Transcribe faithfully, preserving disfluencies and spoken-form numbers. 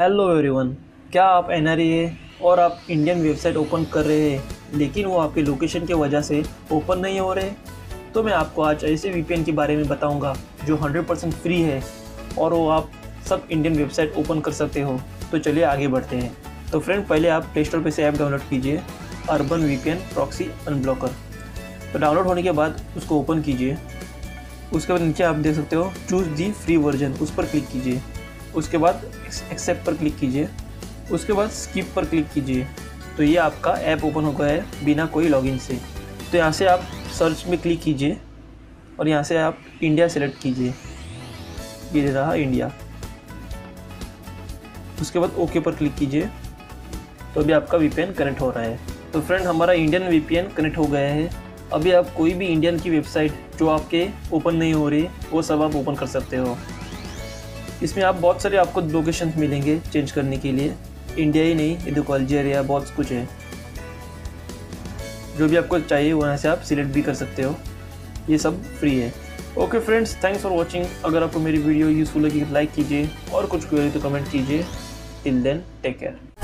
Hello everyone, क्या आप N R आई हैं और आप इंडियन वेबसाइट ओपन कर रहे हैं लेकिन वो आपके लोकेशन की वजह से ओपन नहीं हो रहे? तो मैं आपको आज ऐसे वी पी एन के बारे में बताऊंगा जो हंड्रेड परसेंट फ्री है और वो आप सब इंडियन वेबसाइट ओपन कर सकते हो। तो चलिए आगे बढ़ते हैं। तो फ्रेंड, पहले आप प्ले स्टोर पर से ऐप डाउनलोड कीजिए, urban V P N proxy unblocker. तो डाउनलोड होने के बाद उसको ओपन कीजिए। उसके बाद नीचे आप देख सकते हो चूज़ दी फ्री वर्जन, उस पर क्लिक कीजिए। उसके बाद एक्सेप्ट पर क्लिक कीजिए। उसके बाद स्किप पर क्लिक कीजिए। तो ये आपका ऐप ओपन हो गया है बिना कोई लॉगिन से। तो यहाँ से आप सर्च में क्लिक कीजिए और यहाँ से आप इंडिया सेलेक्ट कीजिए। ये रहा इंडिया। उसके बाद ओके पर क्लिक कीजिए। तो अभी आपका वी पी एन कनेक्ट हो रहा है। तो फ्रेंड, हमारा Indian V P N connect हो गया है। अभी आप कोई भी इंडियन की वेबसाइट जो आपके ओपन नहीं हो रही वो सब आप ओपन कर सकते हो। इसमें आप बहुत सारे आपको लोकेशन मिलेंगे चेंज करने के लिए। इंडिया ही नहीं, ये देखो अल्जीरिया, बहुत कुछ है। जो भी आपको चाहिए वहाँ से आप सिलेक्ट भी कर सकते हो। ये सब फ्री है। Okay friends, thanks for watching. अगर आपको मेरी वीडियो यूजफुल लगी तो लाइक कीजिए और कुछ क्वेरी तो कमेंट कीजिए। Till then, take care.